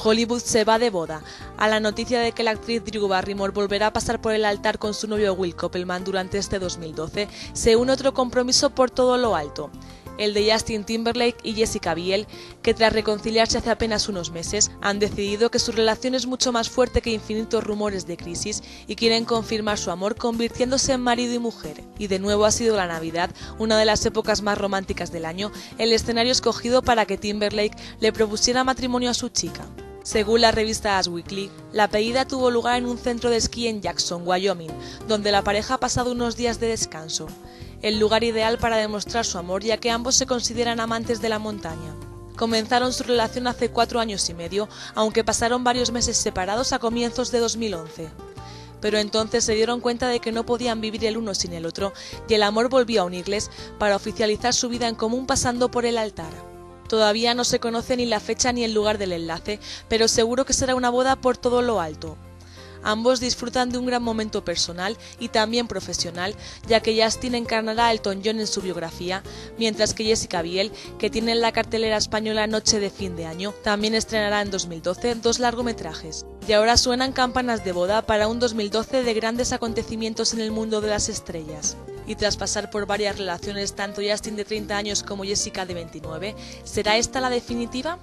Hollywood se va de boda. A la noticia de que la actriz Drew Barrymore volverá a pasar por el altar con su novio Will Kopelman durante este 2012, se une otro compromiso por todo lo alto, el de Justin Timberlake y Jessica Biel, que tras reconciliarse hace apenas unos meses, han decidido que su relación es mucho más fuerte que infinitos rumores de crisis y quieren confirmar su amor convirtiéndose en marido y mujer. Y de nuevo ha sido la Navidad, una de las épocas más románticas del año, el escenario escogido para que Timberlake le propusiera matrimonio a su chica. Según la revista Us Weekly, la pedida tuvo lugar en un centro de esquí en Jackson, Wyoming, donde la pareja ha pasado unos días de descanso. El lugar ideal para demostrar su amor, ya que ambos se consideran amantes de la montaña. Comenzaron su relación hace 4 años y medio, aunque pasaron varios meses separados a comienzos de 2011. Pero entonces se dieron cuenta de que no podían vivir el uno sin el otro y el amor volvió a unirles para oficializar su vida en común pasando por el altar. Todavía no se conoce ni la fecha ni el lugar del enlace, pero seguro que será una boda por todo lo alto. Ambos disfrutan de un gran momento personal y también profesional, ya que Justin encarnará a Elton John en su biografía, mientras que Jessica Biel, que tiene en la cartelera española Noche de Fin de Año, también estrenará en 2012 2 largometrajes. Y ahora suenan campanas de boda para un 2012 de grandes acontecimientos en el mundo de las estrellas. Y tras pasar por varias relaciones, tanto Justin de 30 años como Jessica de 29, ¿será esta la definitiva?